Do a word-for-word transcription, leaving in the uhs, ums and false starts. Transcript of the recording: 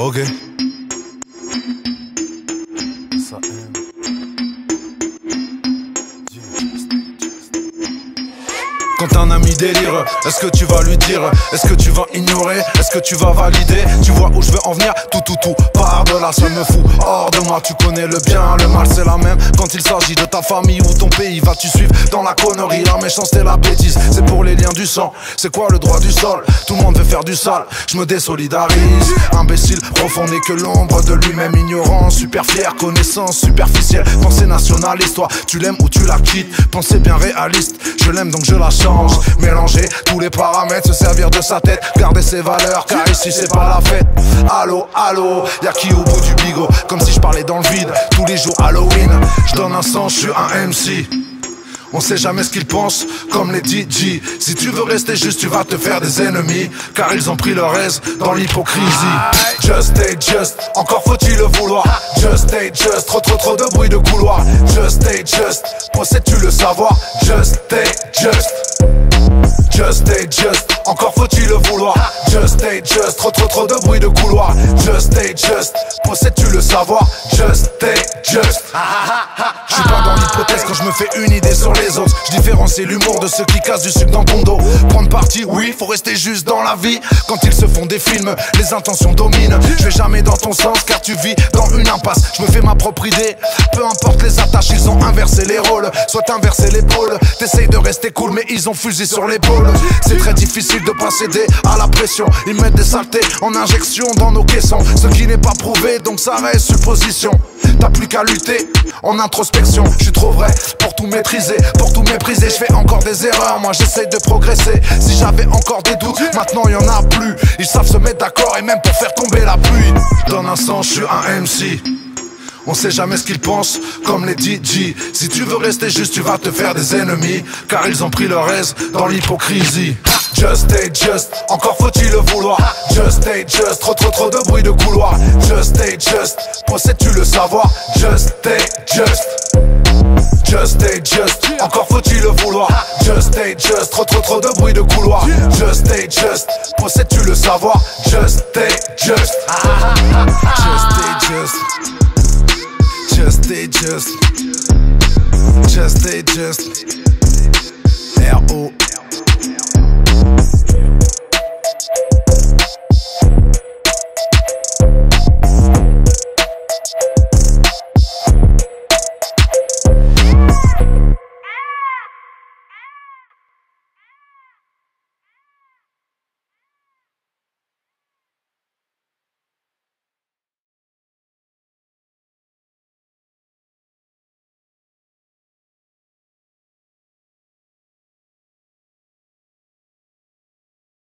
Ok. Ça aime. Quand un ami délire, est-ce que tu vas lui dire? Est-ce que tu vas ignorer? Est-ce que tu vas valider? Tu vois où je veux en venir? Tout, tout, tout, par de là, ça me fout hors de moi. Tu connais le bien, le mal, c'est la même. Quand il s'agit de ta famille ou ton pays, vas-tu suivre dans la connerie, la méchanceté, la bêtise? C'est pour les liens du sang, c'est quoi le droit du sol? Tout le monde veut faire du sale, je me désolidarise. Imbécile, profond n'est que l'ombre de lui-même. Ignorant, super fier, connaissance superficielle. Pensée nationaliste, toi, tu l'aimes ou tu la quittes? Pensée bien réaliste, je l'aime donc je la chante. Mélanger tous les paramètres, se servir de sa tête, garder ses valeurs, car ici c'est pas la fête. Allô, allô, y'a qui au bout du bigot? Comme si je parlais dans le vide, tous les jours Halloween. Je donne un sens, je suis un M C. On sait jamais ce qu'ils pensent, comme les D J. Si tu veux rester juste, tu vas te faire des ennemis, car ils ont pris leur aise dans l'hypocrisie. Just stay just, encore faut-il le vouloir. Just stay just, trop trop trop de bruit de couloir. Just stay just, possèdes-tu le savoir? Just stay just. Just stay just, encore faut-il le vouloir. Just stay just, trop trop trop de bruit de couloir. Just stay just, possèdes-tu le savoir? Just stay just. Je suis pas dans l'hypothèse quand je me fais une idée sur les. Je différencie l'humour de ceux qui cassent du sucre dans ton dos. Prendre parti, oui, faut rester juste dans la vie. Quand ils se font des films, les intentions dominent. Je vais jamais dans ton sens car tu vis dans une impasse. Je me fais ma propre idée, peu importe les attaches. Ils ont inversé les rôles, soit inversé l'épaule. T'essayes de rester cool mais ils ont fusé sur l'épaule. C'est très difficile de pas céder à la pression. Ils mettent des saletés en injection dans nos caissons. Ce qui n'est pas prouvé donc ça reste supposition. T'as plus qu'à lutter en introspection. Je suis trop vrai pour tout maîtriser, pour tout mépriser. Je fais encore des erreurs, moi j'essaye de progresser. Si j'avais encore des doutes, maintenant y en a plus. Ils savent se mettre d'accord et même pour faire tomber la pluie. Dans un sens, je suis un M C. On sait jamais ce qu'ils pensent, comme les D J. Si tu veux rester juste, tu vas te faire des ennemis, car ils ont pris leur aise dans l'hypocrisie. Just stay just, encore faut-il le vouloir. Just stay just, trop trop trop de bruit de couloir. Just stay just, possèdes-tu le savoir? Just stay just. Just stay just, encore faut-il le vouloir. Just stay just, trop trop trop de bruit de couloir. Just stay just, possèdes-tu le savoir? Just stay just. Just stay just. Just stay just. Just stay just. R O